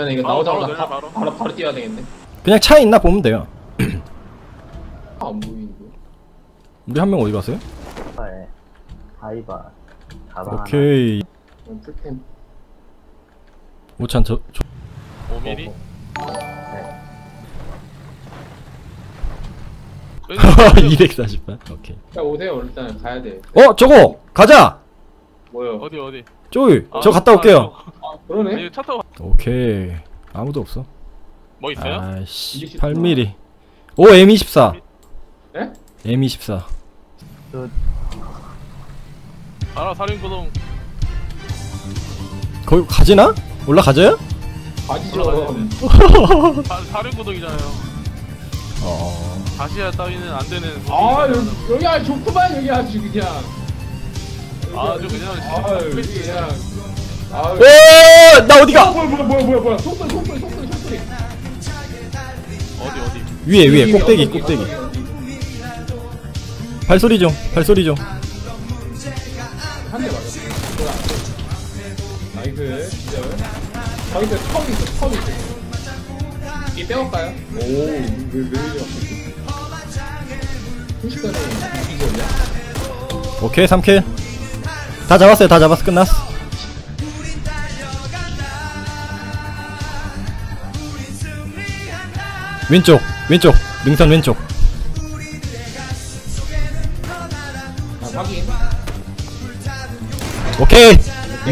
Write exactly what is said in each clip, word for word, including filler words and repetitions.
하면 이거 나오자마자 바로, 바로. 바로 바로 뛰어야 되겠네. 그냥 차 있나 보면 돼요. 아, 안 보이는데. 우리 한 명 어디 갔어요? 네. 바이바. 가방. 오케이. 풀템. 오찬 저. 저... 오 밀리미터. 네. 이백사십만. 오케이. 야 오세요. 일단 가야 돼. 어 저거 가자. 뭐요? 어디 어디? 저기 아, 저 갔다 아, 올게요. 아 그러네. 차 타고. 오케이. 아무도 없어. 뭐 있어요? 아씨. 팔 밀리미터. 오 엠 이십사. 에? 엠 이십사. 저. 알아 살인고동. 거기 가지나? 올라가져요? 가지죠. 살인고동이잖아요. 어. 다시야 따위는 안 되는. 아 여기, 여기 아주 좋구만. 여기 아주 그냥. 아주 그냥. 아 여기 그냥. 오! 나 어디가? 뭐야 뭐야 뭐야 뭐야 뭐야. 속돌 속돌 속돌 속돌. 어디 어디? 위에 위에 꼭대기 꼭대기. 발소리 좀 발소리 좀. 한 대 맞았어. 나이스 진짜. 거기서 턱이 있어 턱이 있어. 이 빼올까요? 오 왜 왜. 오케이 삼 킬 다 잡았어요. 다 잡았어. 끝났어. 왼쪽 왼쪽 능선 왼쪽. 오케이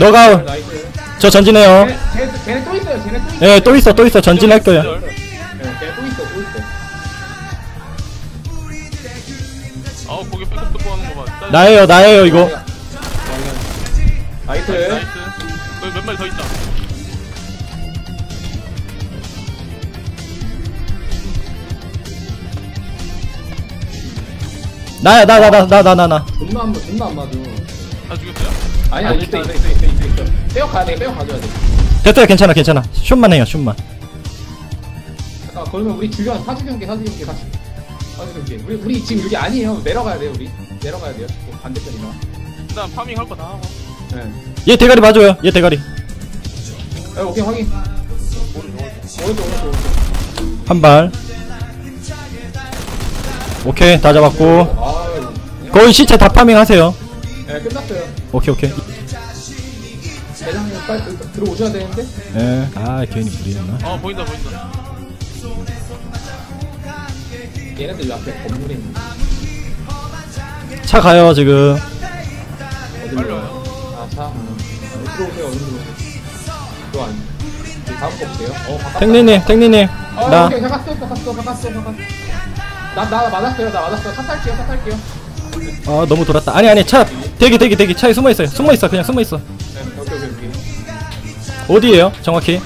너가 저 전진해요. 쟤네 또 있어요. 네 또 있어 또 있어. 전진할 거야. 나예요 나예요 이거. 나이스 나이스. 여기 몇 마리 더 있다. 나야 나 나 나 나 나 나 나. 존나 안 맞아 존나 안 맞아. 다 죽였어요? 아니 아니 있어 있어 있어 있어. 빼어 가야 돼 빼어 가져야 돼. 됐어요 괜찮아 괜찮아. 슛만 해요 슛만. 잠깐 그러면 우리 주변 사지경계 사지경계 사지. 우리, 우리 지금 여기 아니에요. 내려가야 돼요. 우리 내려가야 돼요. 반대편이나 일단 파밍 할 거 다 하고. 네. 얘 대가리 봐줘요. 얘 대가리. 에 오케이 확인. 오른쪽 오른쪽 오른쪽. 한 발. 오케이 다 잡았고. 거의 시체 다 파밍하세요. 네 끝났어요. 오케이 오케이. 대장님 빨리 들어오셔야 되는데. 네. 아 괜히 무리했나. 어 보인다 보인다. 얘네들 앞에 건물에 있는 차 가요 지금. 어디로 가요? 아 차? 응. 아, 들어오세요. 어디로 들어와. 다음 거 보세요. 어 가깝다. 택리님 택리님 어, 나 오케이. 가깝어 가깝어 가깝어 가깝어. 나, 나 맞았어요 나 맞았어요. 차 탈게요 차 탈게요. 아 너무 돌았다. 아니 아니 차 대기 대기 대기. 차에 숨어있어요. 숨어있어 그냥 숨어있어. 네 오케이 오케이 오케이. 어디에요 정확히?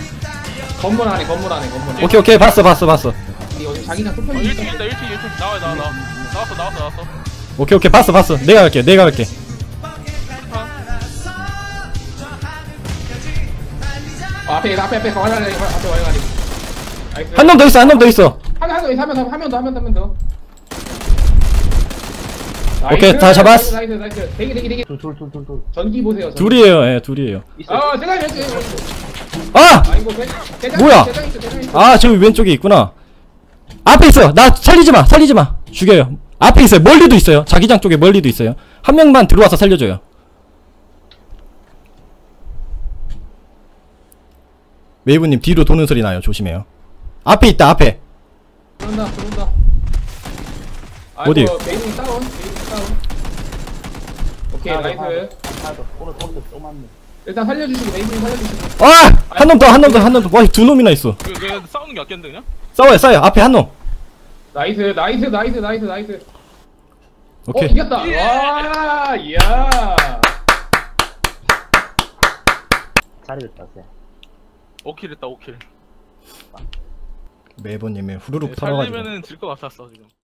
건물 안에 건물 안에 건물 안에. 오케이 오케이 봤어 봤어 봤어. 자기나 소편이 일층 있다. 일층 일층 나와 나와 나와. 나왔어 나왔어 나왔어. 오케이 오케이 봤어 봤어. 내가 갈게 내가 갈게. 어, 앞에 앞에 앞에 와라 앞에 와라. 한 놈 더 있어 한 놈 더 있어. 한 한 놈 있어. 한 명 더 한 명 더 한 명 더. 오케이 다 잡았어. 나이스 나이스. 대기 대기 대기. 둘 둘 둘 둘 둘. 전기 보세요. 둘이에요 예 둘이에요. 아 제가 여기. 아 뭐야? 아 저기 왼쪽에 있구나. 앞에 있어! 나 살리지마! 살리지마! 죽여요. 앞에 있어요. 멀리도 있어요. 자기장 쪽에 멀리도 있어요. 한 명만 들어와서 살려줘요. 웨이브님 뒤로 도는 소리 나요. 조심해요. 앞에 있다. 앞에. 들어온다. 들어온다. 어디? 아이고, 베이징 다운. 베이징 다운. 오케이. 나이스. 일단 살려주시고 베이징 살려주시고. 아! 한 놈 더! 한 놈 더! 한 놈 더! 와 두 놈이나 있어. 그, 그, 싸우는 게 아꼈는데 그냥? 싸워요 싸워요. 앞에 한 놈. 나이스 나이스 나이스 나이스 나이스. 오케이. 어, 이겼다. 예! 와 이야. 잘했다. 오 킬 했다. 오 킬. 메이버님의 후루룩 털어가지고. 살리면은 질 것 같았어 지금.